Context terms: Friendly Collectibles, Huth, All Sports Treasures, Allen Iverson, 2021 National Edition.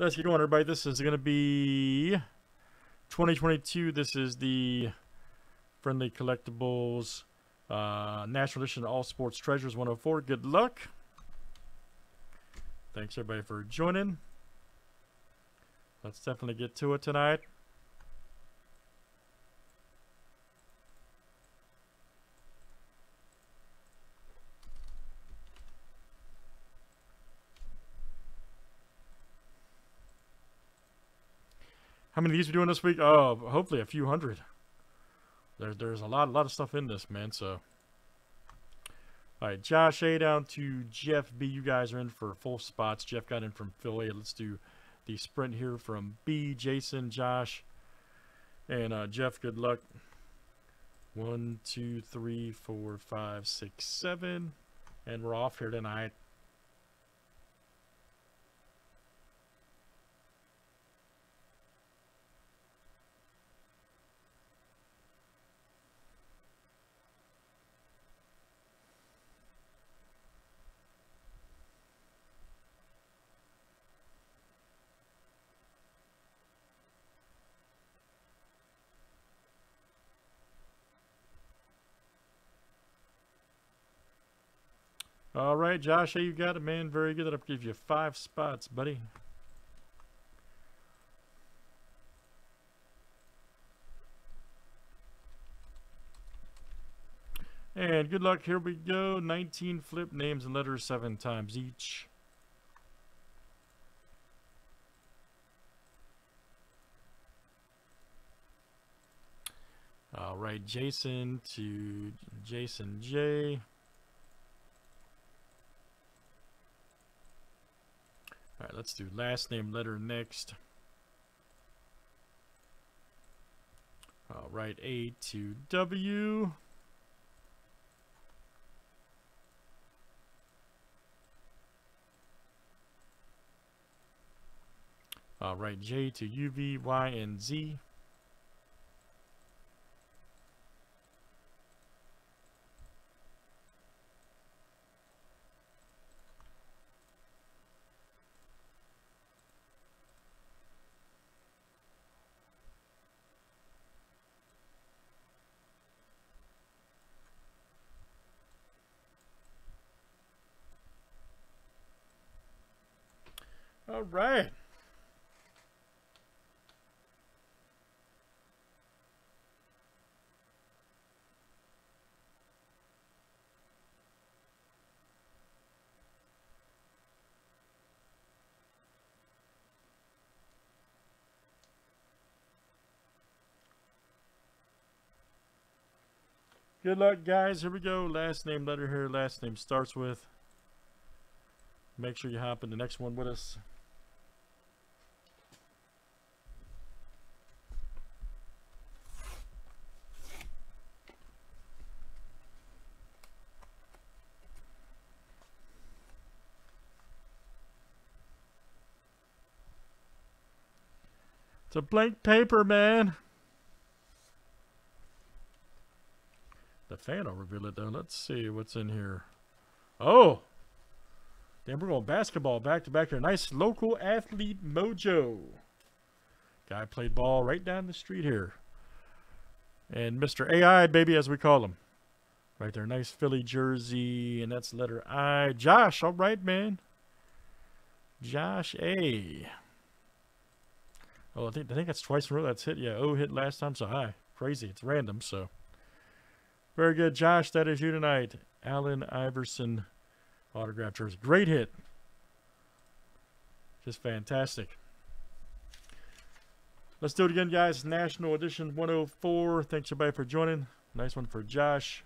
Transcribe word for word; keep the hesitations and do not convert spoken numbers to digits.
Let's get going, everybody. This is going to be twenty twenty-two. This is the Friendly Collectibles uh, National Edition All Sports Treasures one oh four. Good luck. Thanks, everybody, for joining. Let's definitely get to it tonight. How many of these are we doing this week? Oh, hopefully a few hundred. There, there's a lot, a lot of stuff in this, man. So, all right, Josh A down to Jeff B. You guys are in for full spots. Jeff got in from Philly. Let's do the sprint here from B, Jason, Josh, and uh, Jeff. Good luck. One, two, three, four, five, six, seven, and we're off here tonight. All right, Josh, hey, you got it, man. Very good. I'll give you five spots, buddy. And good luck. Here we go. nineteen flip names and letters seven times each. All right, Jason to Jason J. All right, let's do last name letter next. All right, A to W. All right, J to U, V, Y, and Z. All right. Good luck, guys. Here we go. Last name letter here. Last name starts with. Make sure you hop in the next one with us. It's a blank paper, man. The fan will reveal it, though. Let's see what's in here. Oh! Damn, we're going basketball back-to-back here. Nice local athlete mojo. Guy played ball right down the street here. And Mister A I, baby, as we call him. Right there, nice Philly jersey. And that's letter I. Josh, all right, man. Josh A. Oh, I think, I think that's twice in a row that's hit. Yeah, O hit last time, so high. Crazy. It's random, so. Very good, Josh. That is you tonight. Allen Iverson autograph jersey. Great hit. Just fantastic. Let's do it again, guys. National Edition one oh four. Thanks, everybody, for joining. Nice one for Josh.